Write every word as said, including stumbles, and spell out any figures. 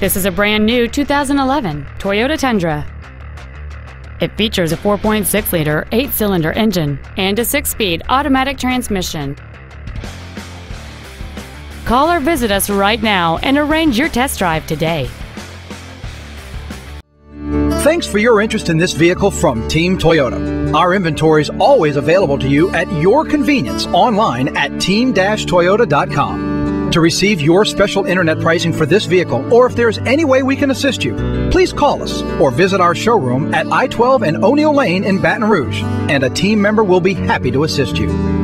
This is a brand new two thousand eleven Toyota Tundra. It features a four point six liter eight cylinder engine and a six speed automatic transmission. Call or visit us right now and arrange your test drive today. Thanks for your interest in this vehicle from Team Toyota. Our inventory is always available to you at your convenience online at team dash toyota dot com. To receive your special internet pricing for this vehicle, or if there's any way we can assist you, please call us or visit our showroom at I twelve and O'Neal Lane in Baton Rouge, and a team member will be happy to assist you.